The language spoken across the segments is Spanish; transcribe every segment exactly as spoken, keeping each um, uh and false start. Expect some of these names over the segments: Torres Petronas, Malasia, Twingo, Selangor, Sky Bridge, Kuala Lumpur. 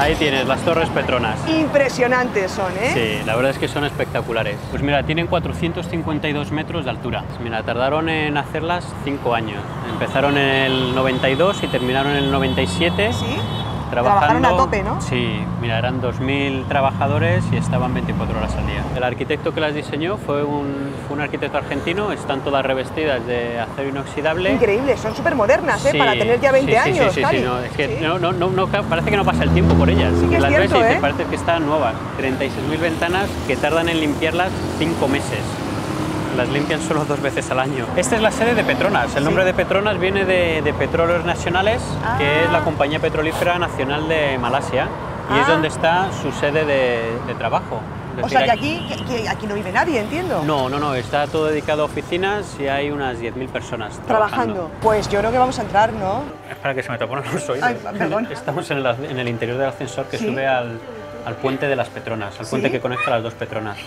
Ahí tienes las Torres Petronas. Impresionantes son, ¿eh? Sí, la verdad es que son espectaculares. Pues mira, tienen cuatrocientos cincuenta y dos metros de altura. Mira, tardaron en hacerlas cinco años. Empezaron en el noventa y dos y terminaron en el noventa y siete. Sí. Trabajaron a tope, ¿no? Sí, mira, eran dos mil trabajadores y estaban veinticuatro horas al día. El arquitecto que las diseñó fue un, fue un arquitecto argentino, están todas revestidas de acero inoxidable. Increíble, son súper modernas, ¿eh? Sí, para tener ya veinte sí, sí, años. Sí, sí, sí, no, es que sí. No, no, no, no, parece que no pasa el tiempo por ellas. Sí que es las cierto, ves y ¿eh? Te parece que están nuevas. treinta y seis mil ventanas que tardan en limpiarlas cinco meses. Las limpian solo dos veces al año. Esta es la sede de Petronas. El nombre de Petronas viene de, de Petróleos Nacionales, ah. que es la compañía petrolífera nacional de Malasia. Y ah. es donde está su sede de, de trabajo. Es o decir, sea, que aquí, aquí, que aquí no vive nadie, entiendo. No, no, no. Está todo dedicado a oficinas y hay unas diez mil personas trabajando. ¿Trabajando? Pues yo creo que vamos a entrar, ¿no? Espera que se me tapan los oídos. Ay, perdón. Estamos en el, en el interior del ascensor que ¿sí? sube al, al puente de las Petronas, al puente ¿sí? que conecta las dos Petronas.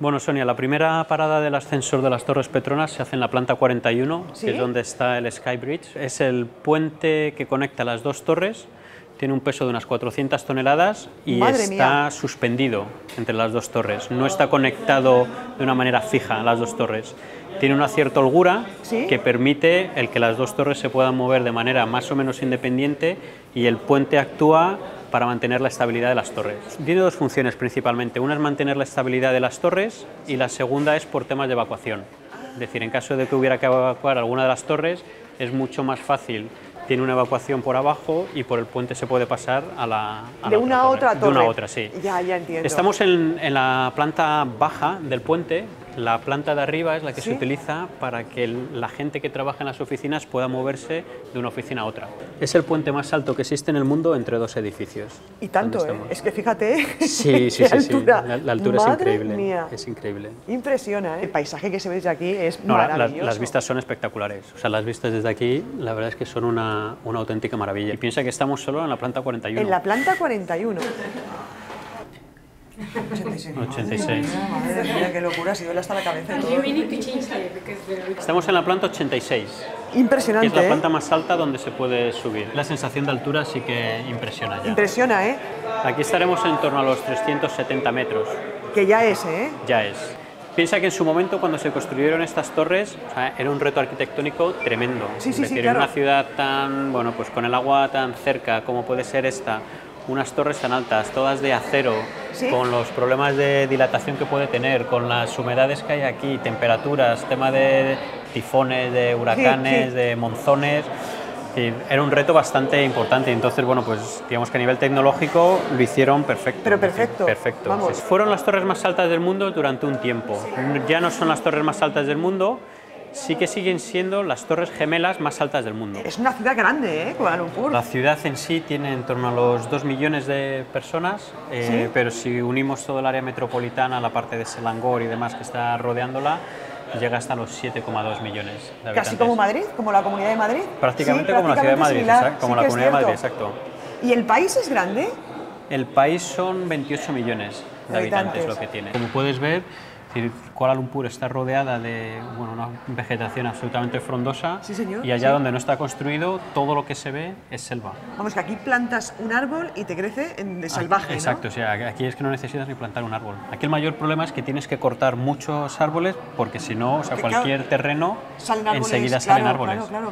Bueno, Sonia, la primera parada del ascensor de las Torres Petronas se hace en la planta cuarenta y uno, ¿sí? que es donde está el Sky Bridge. Es el puente que conecta las dos torres, tiene un peso de unas cuatrocientas toneladas y Madre está mía. suspendido entre las dos torres. No está conectado de una manera fija a las dos torres. Tiene una cierta holgura ¿sí? que permite el que las dos torres se puedan mover de manera más o menos independiente y el puente actúa para mantener la estabilidad de las torres. Tiene dos funciones principalmente, una es mantener la estabilidad de las torres y la segunda es por temas de evacuación. Es decir, en caso de que hubiera que evacuar alguna de las torres es mucho más fácil. Tiene una evacuación por abajo y por el puente se puede pasar a la, a de la una otra torre. Torre. De una a otra, sí. Ya, ya entiendo. Estamos en, en la planta baja del puente. La planta de arriba es la que ¿sí? se utiliza para que la gente que trabaja en las oficinas pueda moverse de una oficina a otra. Es el puente más alto que existe en el mundo entre dos edificios. Y tanto, ¿eh? Es que fíjate, sí, sí, sí, altura. Sí. La, la altura Madre es increíble. Mía. Es increíble. Impresiona, ¿eh? El paisaje que se ve desde aquí es no, maravilloso. La, la, las vistas son espectaculares. O sea, las vistas desde aquí, la verdad es que son una, una auténtica maravilla. Y piensa que estamos solo en la planta cuarenta y uno. En la planta cuarenta y uno. ochenta y seis. ochenta y seis. Madre mía, qué locura, si duele hasta la cabeza. Estamos en la planta ochenta y seis. Impresionante. Es la planta ¿eh? más alta donde se puede subir. La sensación de altura sí que impresiona ya. Impresiona, ¿eh? Aquí estaremos en torno a los trescientos setenta metros. Que ya es, ¿eh? Ya es. Piensa que en su momento, cuando se construyeron estas torres, o sea, era un reto arquitectónico tremendo. Sí, sí, es decir, sí, claro. En una ciudad tan, bueno, pues con el agua tan cerca como puede ser esta, unas torres tan altas, todas de acero, ¿sí? con los problemas de dilatación que puede tener, con las humedades que hay aquí, temperaturas, tema de tifones, de huracanes, sí, sí. de monzones, y era un reto bastante importante. Entonces, bueno, pues digamos que a nivel tecnológico lo hicieron perfecto. Pero perfecto. Perfecto. Vamos. Fueron las torres más altas del mundo durante un tiempo. Ya no son las torres más altas del mundo, sí que siguen siendo las torres gemelas más altas del mundo. Es una ciudad grande, ¿eh? Kuala Lumpur. La ciudad en sí tiene en torno a los dos millones de personas, eh, ¿sí? pero si unimos todo el área metropolitana, la parte de Selangor y demás que está rodeándola, llega hasta los siete coma dos millones de habitantes. Casi como Madrid, como la Comunidad de Madrid. Prácticamente, sí, prácticamente como la ciudad de Madrid, exacto, como sí la Comunidad de Madrid, exacto. ¿Y el país es grande? El país son veintiocho millones de habitantes, habitantes lo que tiene. Como puedes ver, Kuala Lumpur está rodeada de bueno, una vegetación absolutamente frondosa sí, señor, y allá sí. donde no está construido todo lo que se ve es selva. Vamos, que aquí plantas un árbol y te crece de salvaje, exacto, ¿no? O sea, aquí es que no necesitas ni plantar un árbol. Aquí el mayor problema es que tienes que cortar muchos árboles porque si no, o sea, cualquier terreno enseguida salen árboles. Claro, claro, claro.